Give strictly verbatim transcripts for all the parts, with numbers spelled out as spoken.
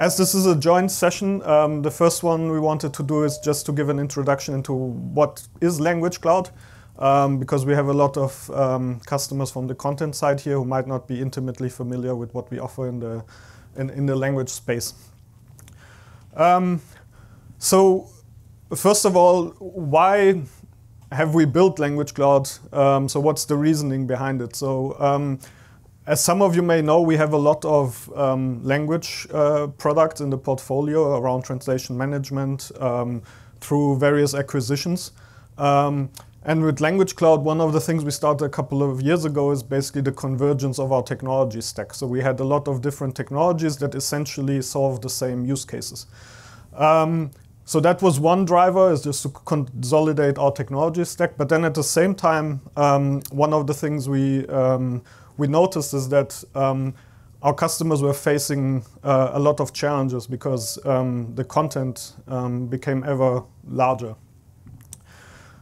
As this is a joint session, um, the first one we wanted to do is just to give an introduction into what is Language Cloud, um, because we have a lot of um, customers from the content side here who might not be intimately familiar with what we offer in the, in, in the language space. Um, so, first of all, why have we built Language Cloud? Um, so what's the reasoning behind it? So. Um, As some of you may know, we have a lot of um, language uh, products in the portfolio around translation management um, through various acquisitions. Um, and with Language Cloud, one of the things we started a couple of years ago is basically the convergence of our technology stack. So we had a lot of different technologies that essentially solve the same use cases. Um, so that was one driver, is just to consolidate our technology stack. But then at the same time, um, one of the things we um, we noticed is that um, our customers were facing uh, a lot of challenges because um, the content um, became ever larger.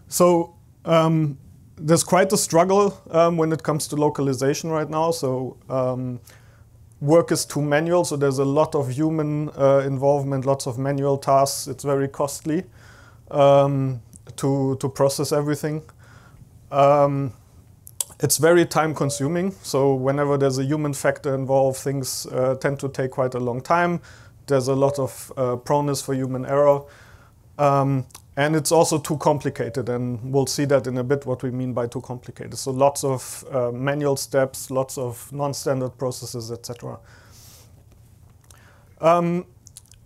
So um, there's quite a struggle um, when it comes to localization right now. So um, work is too manual, so there's a lot of human uh, involvement, lots of manual tasks. It's very costly um, to, to process everything. Um, It's very time-consuming, so whenever there's a human factor involved, things uh, tend to take quite a long time. There's a lot of uh, proneness for human error. Um, and it's also too complicated, and we'll see that in a bit what we mean by too complicated. So lots of uh, manual steps, lots of non-standard processes, et cetera. Um,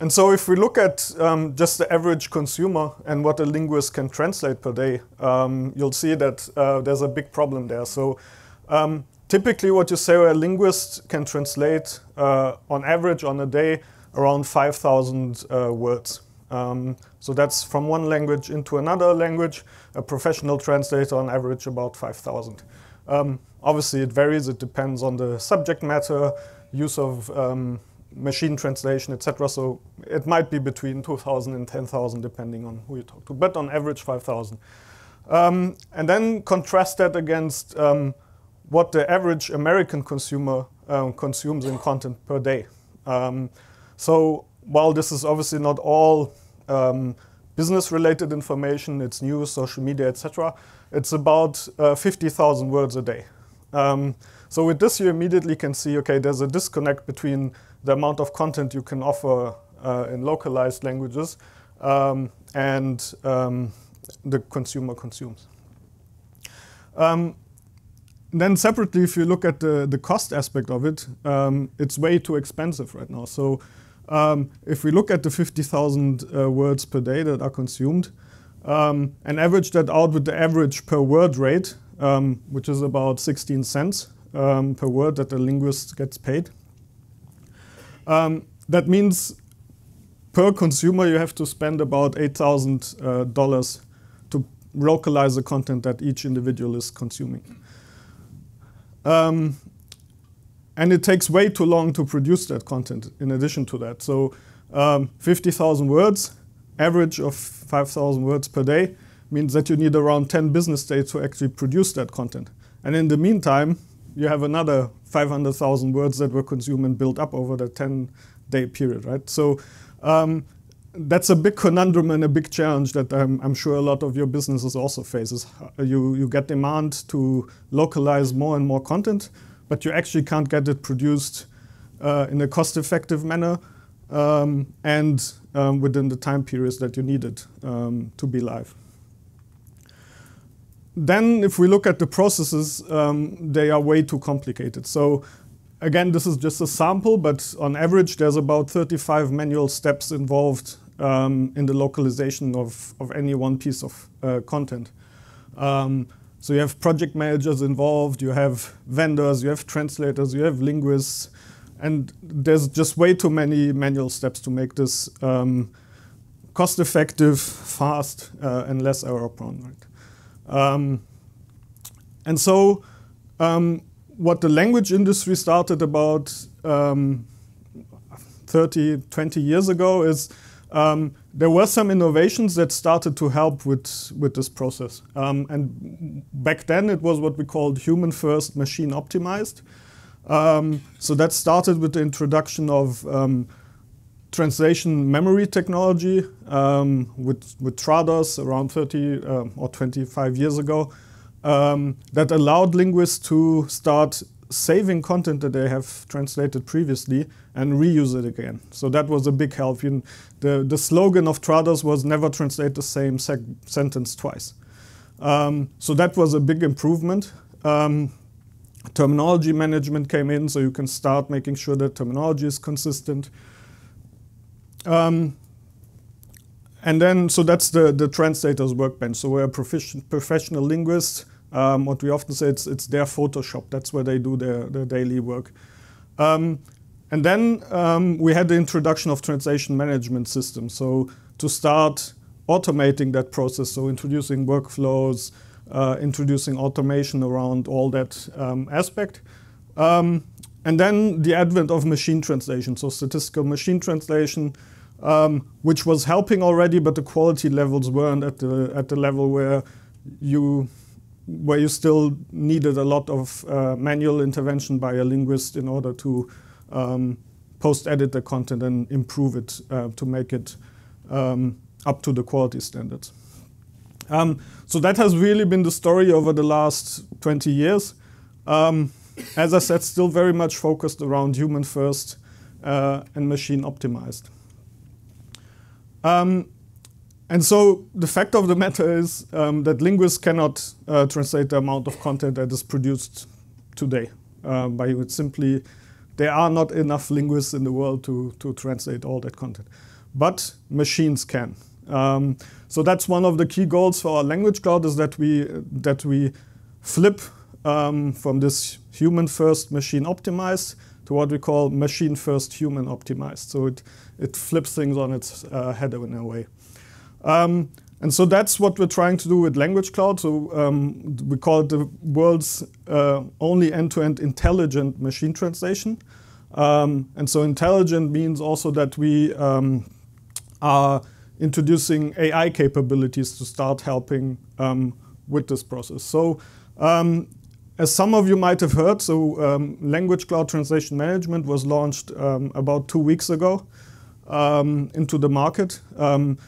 and so if we look at um, just the average consumer and what a linguist can translate per day, um, you'll see that uh, there's a big problem there. So um, typically what you say a linguist can translate uh, on average on a day around five thousand uh, words. Um, so that's from one language into another language, a professional translator on average about five thousand. Um, obviously it varies, it depends on the subject matter, use of um, machine translation, et cetera. So it might be between two thousand and ten thousand, depending on who you talk to, but on average five thousand. Um, and then contrast that against um, what the average American consumer um, consumes in content per day. Um, so while this is obviously not all um, business-related information, it's news, social media, et cetera, it's about uh, fifty thousand words a day. Um, so with this, you immediately can see, okay, there's a disconnect between the amount of content you can offer uh, in localized languages um, and um, the consumer consumes. Um, then separately, if you look at the, the cost aspect of it, um, it's way too expensive right now. So um, if we look at the fifty thousand uh, words per day that are consumed um, and average that out with the average per word rate, um, which is about sixteen cents um, per word that the linguist gets paid, Um, that means per consumer you have to spend about eight thousand dollars uh, to localize the content that each individual is consuming. Um, and it takes way too long to produce that content in addition to that. So um, fifty thousand words, average of five thousand words per day, means that you need around ten business days to actually produce that content. And in the meantime, you have another five hundred thousand words that were consumed and built up over the ten-day period, right? So um, that's a big conundrum and a big challenge that I'm, I'm sure a lot of your businesses also faces. You, you get demand to localize more and more content, but you actually can't get it produced uh, in a cost-effective manner um, and um, within the time periods that you need it um, to be live. Then if we look at the processes, um, they are way too complicated. So again, this is just a sample, but on average, there's about thirty-five manual steps involved um, in the localization of, of any one piece of uh, content. Um, so you have project managers involved, you have vendors, you have translators, you have linguists, and there's just way too many manual steps to make this um, cost-effective, fast, uh, and less error-prone, right? Um, and so um, what the language industry started about um, thirty, twenty years ago is um, there were some innovations that started to help with, with this process. Um, and back then it was what we called human first, machine optimized. Um, so that started with the introduction of um, translation memory technology um, with, with Trados around thirty um, or twenty-five years ago um, that allowed linguists to start saving content that they have translated previously and reuse it again. So that was a big help. You know, the, the slogan of Trados was never translate the same sec sentence twice. Um, so that was a big improvement. Um, terminology management came in, so you can start making sure that terminology is consistent. Um, and then, so that's the, the translator's workbench. So we're a proficient, professional linguist. Um, what we often say, it's, it's their Photoshop. That's where they do their, their daily work. Um, and then um, we had the introduction of translation management systems. So to start automating that process, so introducing workflows, uh, introducing automation around all that um, aspect. Um, and then the advent of machine translation, so statistical machine translation, um, which was helping already, but the quality levels weren't at the, at the level where you... where you still needed a lot of uh, manual intervention by a linguist in order to um, post-edit the content and improve it uh, to make it um, up to the quality standards. Um, so that has really been the story over the last twenty years. Um, as I said, still very much focused around human first uh, and machine optimized. Um, And so the fact of the matter is um, that linguists cannot uh, translate the amount of content that is produced today. Uh, by it simply, there are not enough linguists in the world to, to translate all that content. But machines can. Um, so that's one of the key goals for our language cloud, is that we, that we flip um, from this human first, machine optimized to what we call machine first, human optimized. So it, it flips things on its uh, head in a way. Um, and so that's what we're trying to do with Language Cloud. So um, we call it the world's uh, only end-to-end intelligent machine translation. Um, and so intelligent means also that we um, are introducing A I capabilities to start helping um, with this process. So um, as some of you might have heard, so um, Language Cloud Translation Management was launched um, about two weeks ago um, into the market. Um,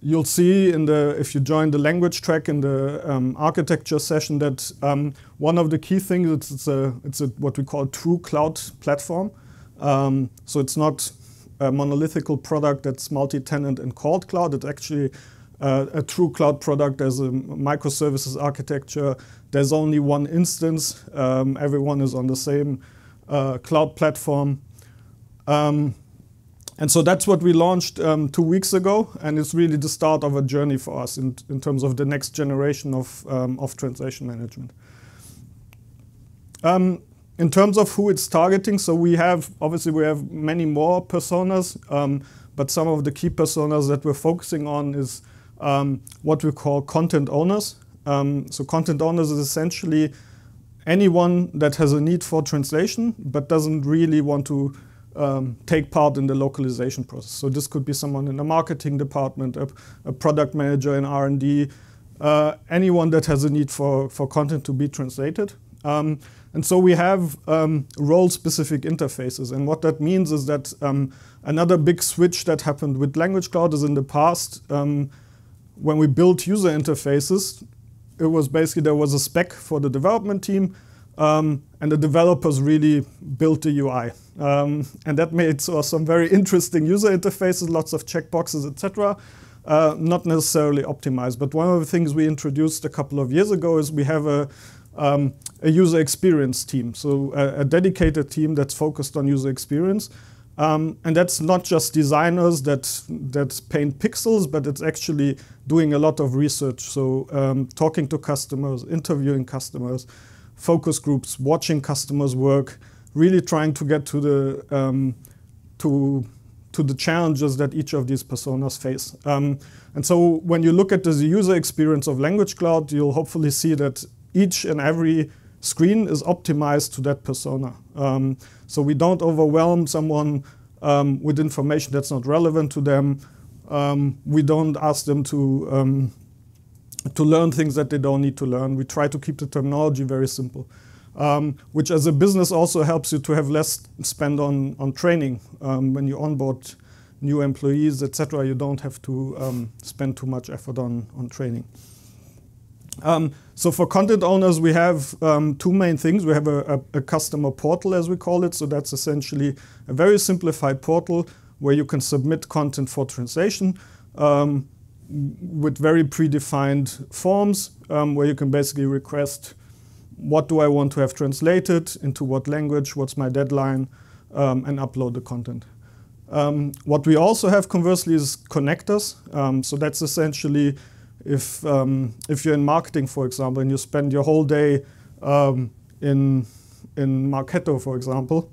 You'll see in the, if you join the language track in the um, architecture session, that um, one of the key things, it's, it's, a, it's a, what we call true cloud platform. Um, so it's not a monolithical product that's multi-tenant and called cloud. It's actually uh, a true cloud product. There's a microservices architecture. There's only one instance. Um, everyone is on the same uh, cloud platform. Um, And so that's what we launched um, two weeks ago, and it's really the start of a journey for us in, in terms of the next generation of, um, of translation management. Um, in terms of who it's targeting, so we have, obviously we have many more personas, um, but some of the key personas that we're focusing on is um, what we call content owners. Um, so content owners is essentially anyone that has a need for translation, but doesn't really want to Um, take part in the localization process. So this could be someone in the marketing department, a, a product manager in R and D, uh, anyone that has a need for, for content to be translated. Um, and so we have um, role-specific interfaces. And what that means is that um, another big switch that happened with Language Cloud is in the past, um, when we built user interfaces, it was basically there was a spec for the development team. Um, and the developers really built the U I. Um, and that made so, some very interesting user interfaces, lots of checkboxes, et cetera. Uh, not necessarily optimized. But one of the things we introduced a couple of years ago is we have a, um, a user experience team. So a, a dedicated team that's focused on user experience. Um, and that's not just designers that, that paint pixels, but it's actually doing a lot of research. So um, talking to customers, interviewing customers, focus groups, watching customers work, really trying to get to the um, to to the challenges that each of these personas face. Um, and so, when you look at the user experience of Language Cloud, you'll hopefully see that each and every screen is optimized to that persona. Um, so we don't overwhelm someone um, with information that's not relevant to them. Um, we don't ask them to um, to learn things that they don't need to learn. We try to keep the terminology very simple, um, which as a business also helps you to have less spend on, on training. Um, when you onboard new employees, et cetera, you don't have to um, spend too much effort on, on training. Um, so for content owners, we have um, two main things. We have a, a, a customer portal, as we call it. So that's essentially a very simplified portal where you can submit content for translation um, with very predefined forms, um, where you can basically request, what do I want to have translated, into what language, what's my deadline, um, and upload the content. Um, what we also have, conversely, is connectors. Um, so that's essentially if, um, if you're in marketing, for example, and you spend your whole day um, in, in Marketo, for example,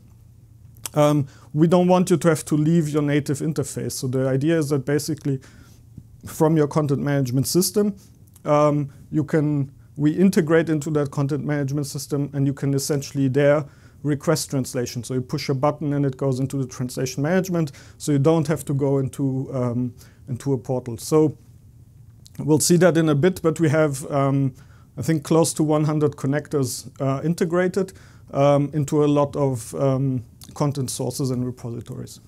um, we don't want you to have to leave your native interface. So the idea is that basically from your content management system, um, you can, we integrate into that content management system, and you can essentially there request translation. So you push a button and it goes into the translation management, so you don't have to go into, um, into a portal. So we'll see that in a bit, but we have, um, I think, close to one hundred connectors uh, integrated um, into a lot of um, content sources and repositories.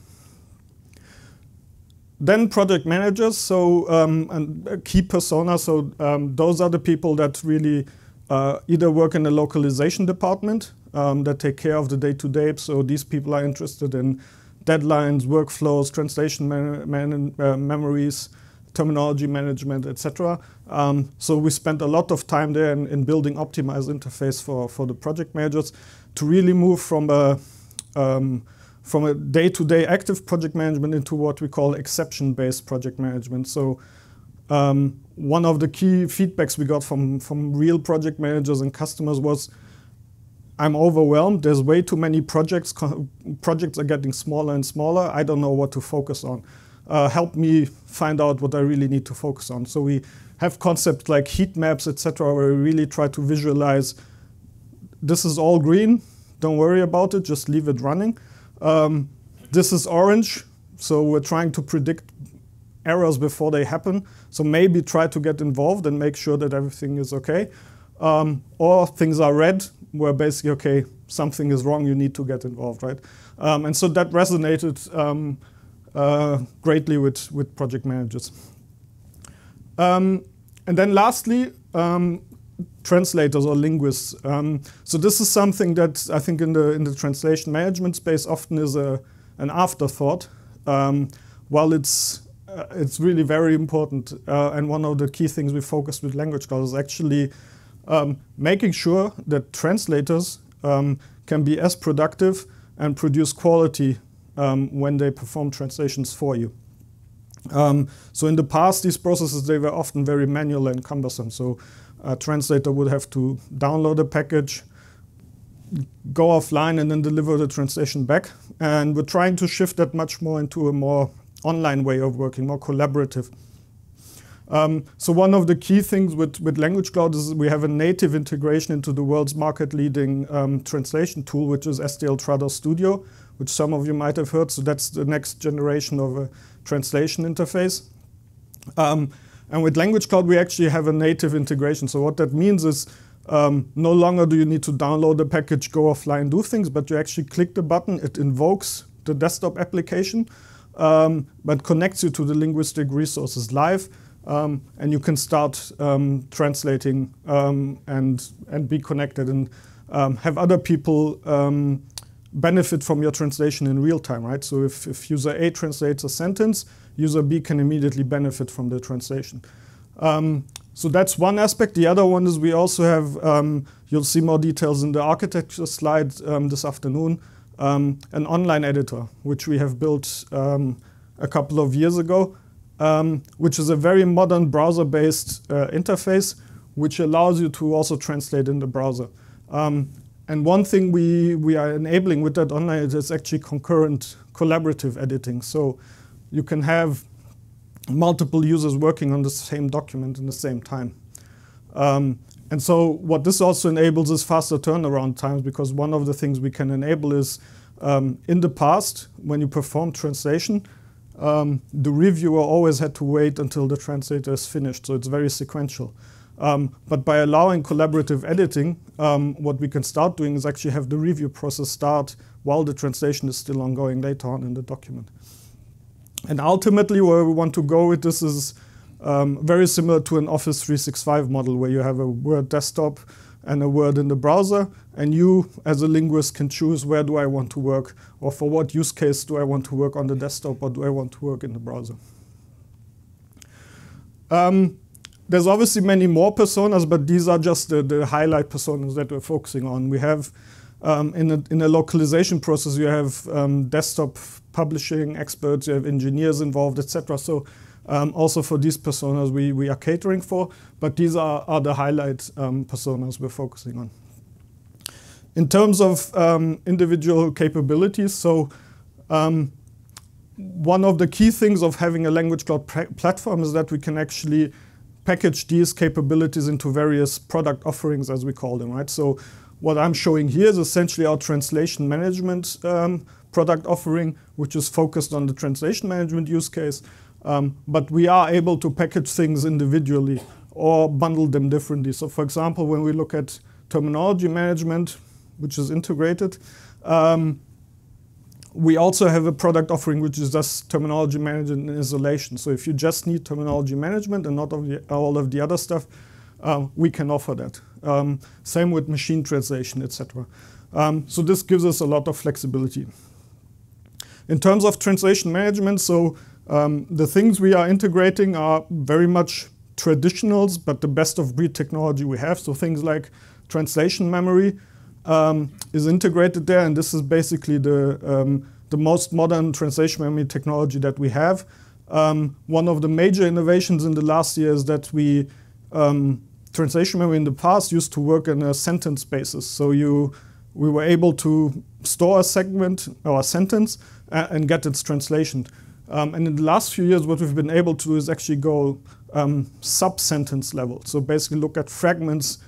Then project managers, so um, and a key persona, so um, those are the people that really uh, either work in the localization department, Um, that take care of the day-to-day. So these people are interested in deadlines, workflows, translation man man uh, memories, terminology management, et cetera. Um, so we spent a lot of time there in, in building optimized interface for, for the project managers to really move from a um, from a day-to-day active project management into what we call exception-based project management. So um, one of the key feedbacks we got from, from real project managers and customers was, I'm overwhelmed, there's way too many projects, Co projects are getting smaller and smaller, I don't know what to focus on. Uh, help me find out what I really need to focus on. So we have concepts like heat maps, et cetera, where we really try to visualize, this is all green, don't worry about it, just leave it running. Um, this is orange, so we're trying to predict errors before they happen, so maybe try to get involved and make sure that everything is okay. Um, or things are red, where basically, okay, something is wrong, you need to get involved, right? Um, and so that resonated um, uh, greatly with, with project managers. Um, and then lastly, um, translators or linguists. Um, so this is something that I think in the, in the translation management space often is a, an afterthought, um, while it's, uh, it's really very important. Uh, and one of the key things we focused with language cloud is actually Um, making sure that translators um, can be as productive and produce quality um, when they perform translations for you. Um, so in the past, these processes, they were often very manual and cumbersome. So a translator would have to download a package, go offline, and then deliver the translation back. And we're trying to shift that much more into a more online way of working, more collaborative. Um, so one of the key things with, with Language Cloud is we have a native integration into the world's market-leading um, translation tool, which is S D L Trados Studio, which some of you might have heard. So that's the next generation of a translation interface. Um, and with Language Cloud, we actually have a native integration. So what that means is um, no longer do you need to download a package, go offline, do things, but you actually click the button, it invokes the desktop application, um, but connects you to the linguistic resources live. Um, and you can start um, translating um, and, and be connected and um, have other people um, benefit from your translation in real time, right? So if, if user A translates a sentence, user B can immediately benefit from the translation. Um, so that's one aspect. The other one is we also have, um, you'll see more details in the architecture slide um, this afternoon, um, an online editor, which we have built um, a couple of years ago. Um, which is a very modern browser-based uh, interface, which allows you to also translate in the browser. Um, and one thing we, we are enabling with that online is actually concurrent collaborative editing. So you can have multiple users working on the same document in the same time. Um, and so what this also enables is faster turnaround times, because one of the things we can enable is um, in the past, when you perform translation, um, the reviewer always had to wait until the translator is finished, so it's very sequential. Um, but by allowing collaborative editing, um, what we can start doing is actually have the review process start while the translation is still ongoing later on in the document. And ultimately, where we want to go with this is um, very similar to an Office three sixty-five model, where you have a Word desktop and a Word in the browser, and you, as a linguist, can choose where do I want to work, or for what use case do I want to work on the desktop, or do I want to work in the browser. Um, There's obviously many more personas, but these are just the, the highlight personas that we're focusing on. We have, um, in, a, in a localization process, you have um, desktop publishing experts, you have engineers involved, et cetera. So um, also for these personas we, we are catering for, but these are, are the highlight um, personas we're focusing on. In terms of um, individual capabilities, so um, one of the key things of having a language cloud platform is that we can actually package these capabilities into various product offerings, as we call them, right? So what I'm showing here is essentially our translation management um, product offering, which is focused on the translation management use case. Um, but we are able to package things individually or bundle them differently. So for example, when we look at terminology management, which is integrated, um, we also have a product offering which is just terminology management in isolation. So if you just need terminology management and not of the, all of the other stuff, um, we can offer that. Um, same with machine translation, et cetera. Um, so this gives us a lot of flexibility. In terms of translation management, so um, the things we are integrating are very much traditionals, but the best of breed technology we have. So things like translation memory, Um, is integrated there, and this is basically the, um, the most modern translation memory technology that we have. Um, one of the major innovations in the last year is that we, um, translation memory in the past used to work in a sentence basis. So you, we were able to store a segment or a sentence uh, and get its translation. Um, and in the last few years, what we've been able to do is actually go um, sub-sentence level. So basically look at fragments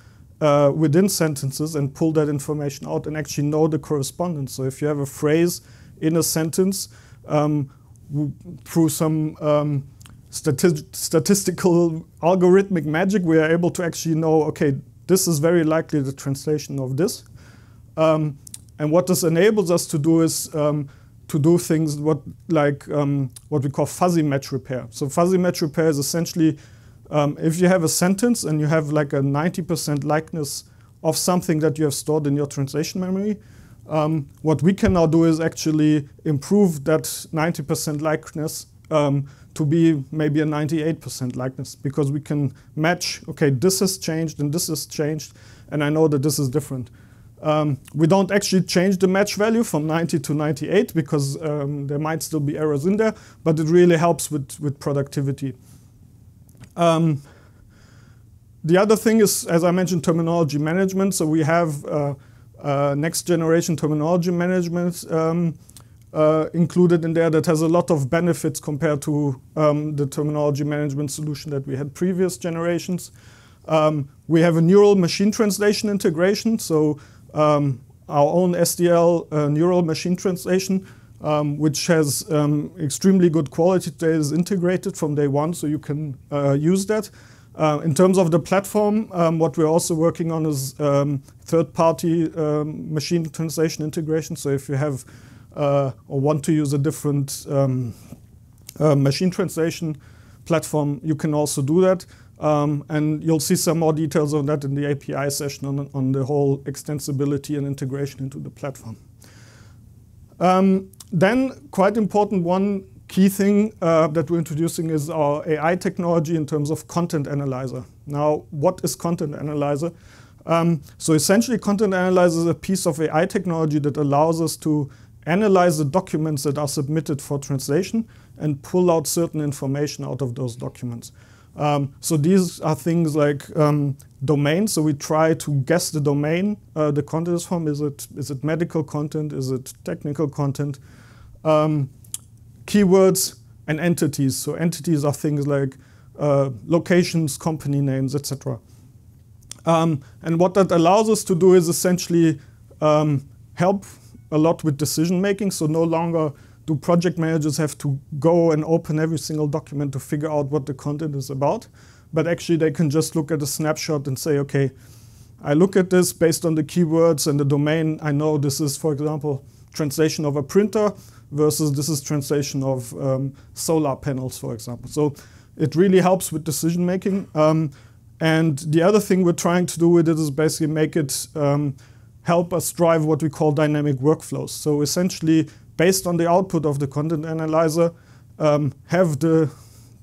Uh, within sentences and pull that information out and actually know the correspondence. So if you have a phrase in a sentence, um, w through some um, stati statistical algorithmic magic, we are able to actually know, okay, this is very likely the translation of this. Um, and what this enables us to do is um, to do things what, like um, what we call fuzzy match repair. So fuzzy match repair is essentially Um, if you have a sentence and you have like a ninety percent likeness of something that you have stored in your translation memory, um, what we can now do is actually improve that ninety percent likeness um, to be maybe a ninety-eight percent likeness, because we can match, okay, this has changed and this has changed, and I know that this is different. Um, we don't actually change the match value from ninety to ninety-eight because um, there might still be errors in there, but it really helps with, with productivity. Um, the other thing is, as I mentioned, terminology management. So we have uh, uh, next generation terminology management um, uh, included in there that has a lot of benefits compared to um, the terminology management solution that we had previous generations. Um, we have a neural machine translation integration. So um, our own S D L uh, neural machine translation, Um, which has um, extremely good quality today, is integrated from day one, so you can uh, use that. Uh, in terms of the platform, um, what we're also working on is um, third-party um, machine translation integration. So if you have uh, or want to use a different um, uh, machine translation platform, you can also do that. Um, and you'll see some more details on that in the A P I session on, on the whole extensibility and integration into the platform. Um, Then, quite important, one key thing uh, that we're introducing is our A I technology in terms of content analyzer. Now, what is content analyzer? Um, so essentially, content analyzer is a piece of A I technology that allows us to analyze the documents that are submitted for translation and pull out certain information out of those documents. Um, so these are things like um, domains. So we try to guess the domain uh, the content is from. Is it, is it medical content? Is it technical content? Um, keywords and entities. So entities are things like uh, locations, company names, et cetera. Um, and what that allows us to do is essentially um, help a lot with decision making. So no longer do project managers have to go and open every single document to figure out what the content is about? But actually they can just look at a snapshot and say, okay, I look at this based on the keywords and the domain. I know this is, for example, translation of a printer versus this is translation of um, solar panels, for example. So it really helps with decision making. Um, and the other thing we're trying to do with it is basically make it um, help us drive what we call dynamic workflows. So essentially, based on the output of the content analyzer, um, have the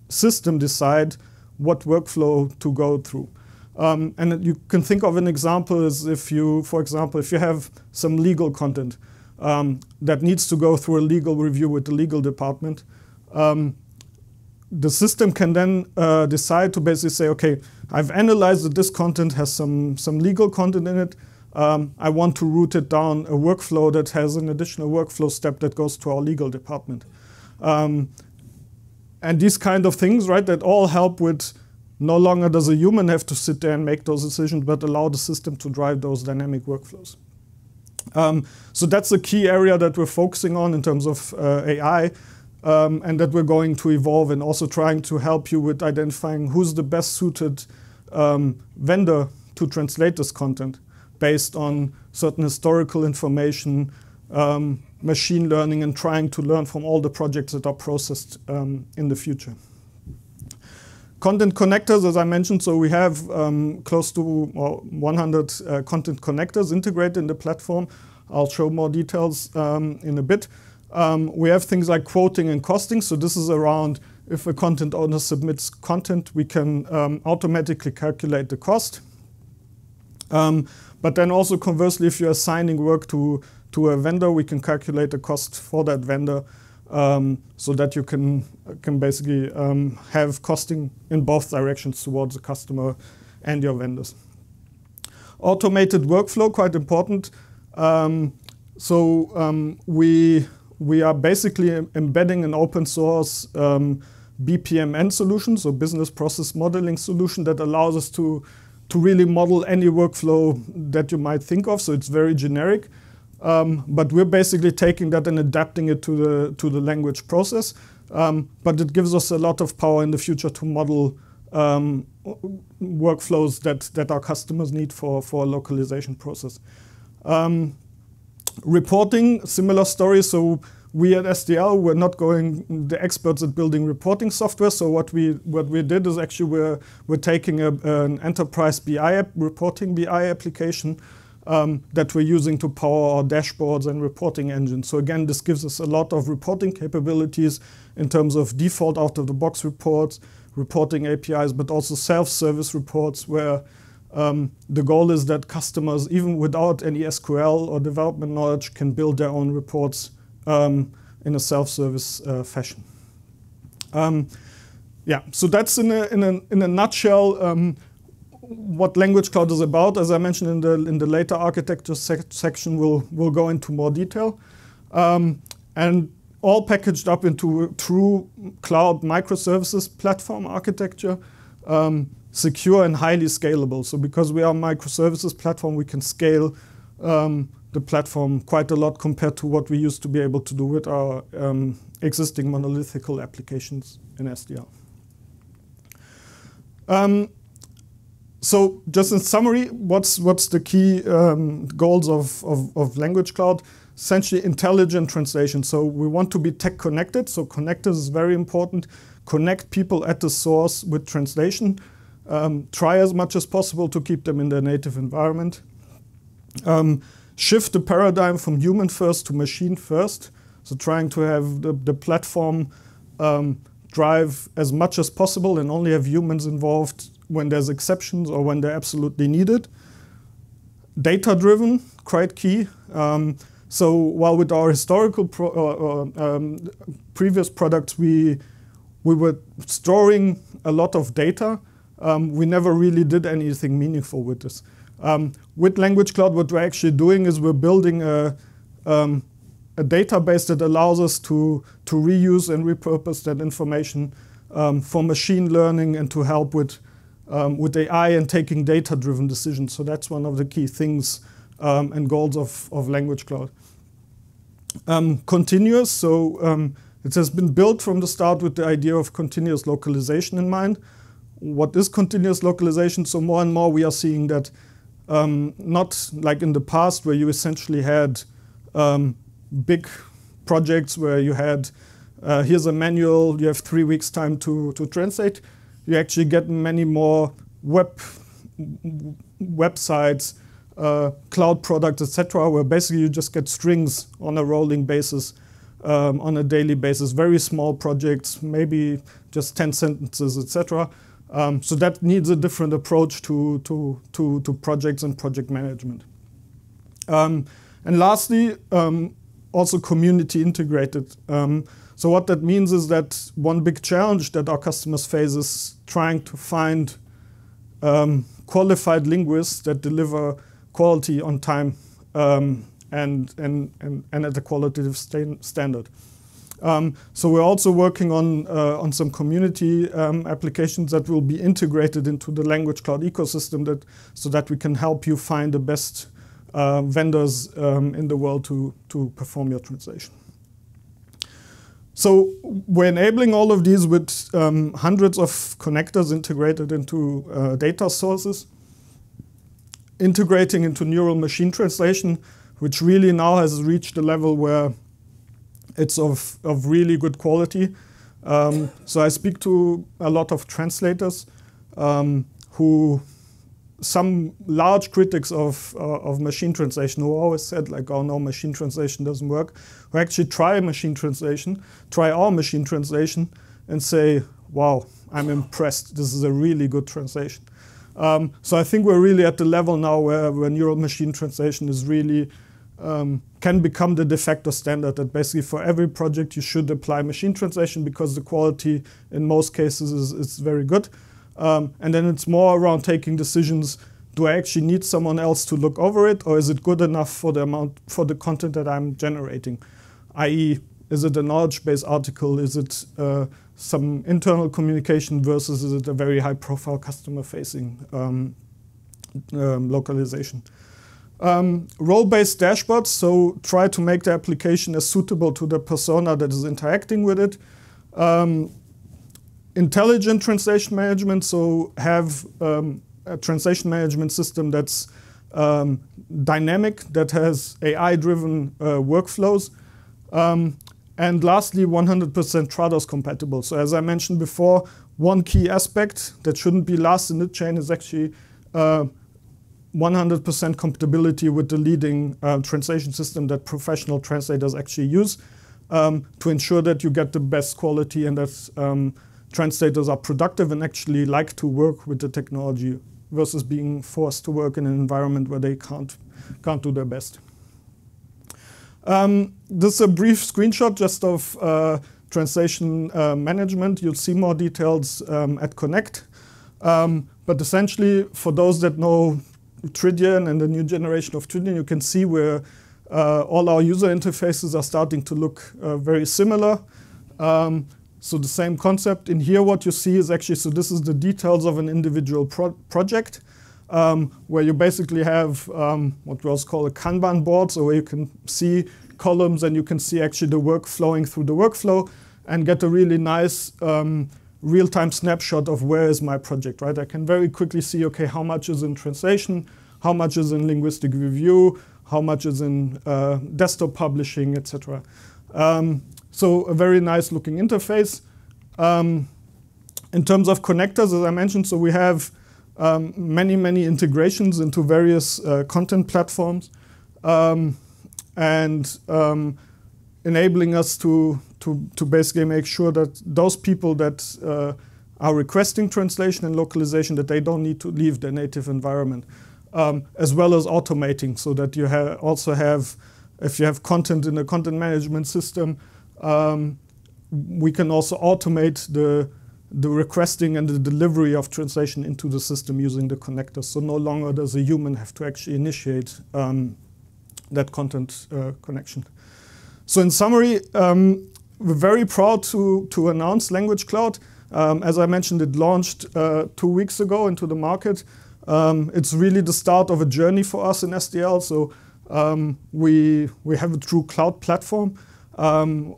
system decide what workflow to go through. Um, and you can think of an example as if you, for example, if you have some legal content um, that needs to go through a legal review with the legal department, um, the system can then uh, decide to basically say, okay, I've analyzed that this content has some, some legal content in it. Um, I want to route it down a workflow that has an additional workflow step that goes to our legal department. Um, and these kind of things, right, that all help with no longer does a human have to sit there and make those decisions, but allow the system to drive those dynamic workflows. Um, so that's a key area that we're focusing on in terms of uh, A I, um, and that we're going to evolve, and also trying to help you with identifying who's the best suited um, vendor to translate this content based on certain historical information, um, machine learning, and trying to learn from all the projects that are processed um, in the future. Content connectors, as I mentioned, so we have um, close to one hundred uh, content connectors integrated in the platform. I'll show more details um, in a bit. Um, we have things like quoting and costing. So this is around if a content owner submits content, we can um, automatically calculate the cost. Um, but then also conversely, if you're assigning work to, to a vendor, we can calculate the cost for that vendor. Um, so that you can, can basically um, have costing in both directions towards the customer and your vendors. Automated workflow, quite important. Um, so um, we, we are basically embedding an open source um, B P M N solution, so business process modeling solution that allows us to, to really model any workflow that you might think of. So it's very generic. Um, but we're basically taking that and adapting it to the, to the language process. Um, but it gives us a lot of power in the future to model um, workflows that, that our customers need for, for a localization process. Um, reporting, similar story. So we at S D L, we're not going the experts at building reporting software. So what we, what we did is actually we're, we're taking a, an enterprise B I app, reporting B I application, Um, that we're using to power our dashboards and reporting engines. So again, this gives us a lot of reporting capabilities in terms of default out-of-the-box reports, reporting A P Is, but also self-service reports where um, the goal is that customers, even without any S Q L or development knowledge, can build their own reports um, in a self-service uh, fashion. Um, yeah, so that's in a, in a, in a nutshell um, what Language Cloud is about. As I mentioned in the, in the later architecture sec section, we'll, we'll go into more detail. Um, and all packaged up into a true cloud microservices platform architecture, um, secure and highly scalable. So because we are a microservices platform, we can scale um, the platform quite a lot compared to what we used to be able to do with our um, existing monolithical applications in S D L. Um, So just in summary, what's, what's the key um, goals of, of, of Language Cloud? Essentially intelligent translation. So we want to be tech connected. So connectors is very important. Connect people at the source with translation. Um, try as much as possible to keep them in their native environment. Um, shift the paradigm from human first to machine first. So trying to have the, the platform um, drive as much as possible and only have humans involved when there's exceptions or when they're absolutely needed. Data-driven, quite key. Um, so while with our historical pro or, or, um, previous products, we, we were storing a lot of data, um, we never really did anything meaningful with this. Um, with Language Cloud, what we're actually doing is we're building a, um, a database that allows us to, to reuse and repurpose that information um, for machine learning and to help with Um, with A I and taking data-driven decisions. So that's one of the key things um, and goals of, of Language Cloud. um, continuous. So um, it has been built from the start with the idea of continuous localization in mind. What is continuous localization? So more and more we are seeing that um, not like in the past where you essentially had um, big projects where you had uh, here's a manual, you have three weeks time to, to translate. You actually get many more web websites, uh, cloud products, et cetera, where basically you just get strings on a rolling basis, um, on a daily basis, very small projects, maybe just ten sentences, et cetera. Um, so that needs a different approach to to to, to projects and project management. Um, and lastly, um, also community integrated. Um, so what that means is that one big challenge that our customers face is trying to find um, qualified linguists that deliver quality on time um, and, and, and, and at a qualitative st standard. Um, so we're also working on, uh, on some community um, applications that will be integrated into the Language Cloud ecosystem that, so that we can help you find the best Uh, vendors um, in the world to, to perform your translation. So we're enabling all of these with um, hundreds of connectors integrated into uh, data sources, integrating into neural machine translation, which really now has reached a level where it's of, of really good quality. Um, so I speak to a lot of translators um, who some large critics of, uh, of machine translation who always said like, oh no, machine translation doesn't work, who actually try machine translation, try our machine translation and say, wow, I'm impressed. This is a really good translation. Um, so I think we're really at the level now where, where neural machine translation is really, um, can become the de facto standard that basically for every project you should apply machine translation because the quality in most cases is, is very good. Um, and then it's more around taking decisions. Do I actually need someone else to look over it, or is it good enough for the amount for the content that I'm generating? that is, is it a knowledge-based article? Is it uh, some internal communication versus is it a very high-profile customer-facing um, um, localization? Um, Role-based dashboards. So try to make the application as suitable to the persona that is interacting with it. Um, Intelligent translation management, so have um, a translation management system that's um, dynamic, that has A I-driven uh, workflows. Um, and lastly, one hundred percent Trados compatible. So as I mentioned before, one key aspect that shouldn't be last in the chain is actually one hundred percent uh, compatibility with the leading uh, translation system that professional translators actually use um, to ensure that you get the best quality and that's um, translators are productive and actually like to work with the technology versus being forced to work in an environment where they can't, can't do their best. Um, this is a brief screenshot just of uh, translation uh, management. You'll see more details um, at Connect. Um, but essentially, for those that know Tridion and the new generation of Tridion, you can see where uh, all our user interfaces are starting to look uh, very similar. Um, So the same concept. In here what you see is actually, so this is the details of an individual pro project um, where you basically have um, what we also call a Kanban board, so where you can see columns and you can see actually the work flowing through the workflow and get a really nice um, real-time snapshot of where is my project, right? I can very quickly see, okay, how much is in translation, how much is in linguistic review, how much is in uh, desktop publishing, et cetera. So a very nice looking interface. Um, in terms of connectors, as I mentioned, so we have um, many, many integrations into various uh, content platforms um, and um, enabling us to, to, to basically make sure that those people that uh, are requesting translation and localization, that they don't need to leave their native environment, um, as well as automating so that you ha also have, if you have content in a content management system, Um, we can also automate the, the requesting and the delivery of translation into the system using the connectors. So no longer does a human have to actually initiate um, that content uh, connection. So in summary, um, we're very proud to, to announce Language Cloud. Um, as I mentioned, it launched uh, two weeks ago into the market. Um, it's really the start of a journey for us in S D L. So um, we, we have a true cloud platform. Um,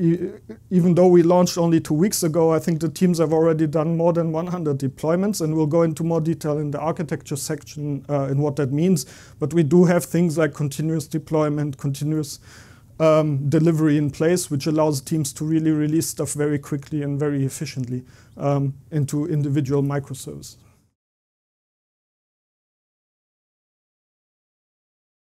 e even though we launched only two weeks ago, I think the teams have already done more than one hundred deployments, and we'll go into more detail in the architecture section uh, and what that means. But we do have things like continuous deployment, continuous Um, delivery in place, which allows teams to really release stuff very quickly and very efficiently um, into individual microservices.